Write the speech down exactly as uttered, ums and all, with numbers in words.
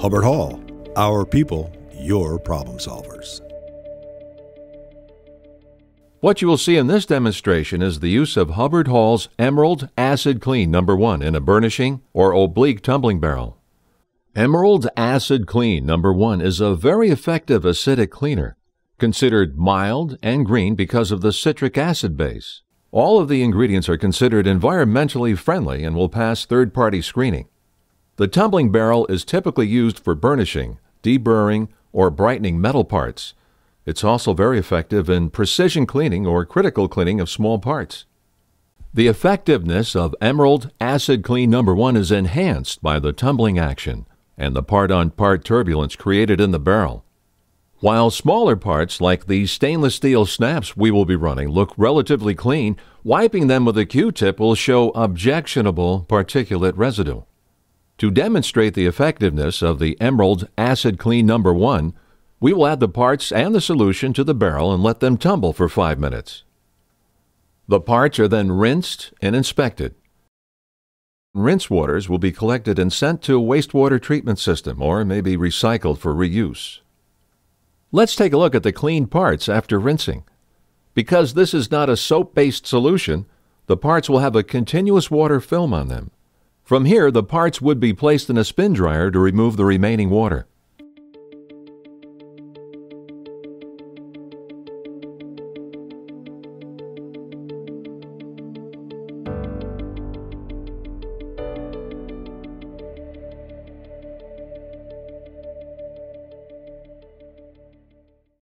Hubbard Hall, our people, your problem solvers. What you will see in this demonstration is the use of Hubbard Hall's Emerald Acid Clean number one in a burnishing or oblique tumbling barrel. Emerald Acid Clean number one is a very effective acidic cleaner, considered mild and green because of the citric acid base. All of the ingredients are considered environmentally friendly and will pass third-party screening. The tumbling barrel is typically used for burnishing, deburring, or brightening metal parts. It's also very effective in precision cleaning or critical cleaning of small parts. The effectiveness of Emerald Acid Clean number one is enhanced by the tumbling action and the part-on-part turbulence created in the barrel. While smaller parts like the stainless steel snaps we will be running look relatively clean, wiping them with a Q-tip will show objectionable particulate residue. To demonstrate the effectiveness of the Emerald Acid Clean number one, we will add the parts and the solution to the barrel and let them tumble for five minutes. The parts are then rinsed and inspected. Rinse waters will be collected and sent to a wastewater treatment system or may be recycled for reuse. Let's take a look at the cleaned parts after rinsing. Because this is not a soap-based solution, the parts will have a continuous water film on them. From here, the parts would be placed in a spin dryer to remove the remaining water.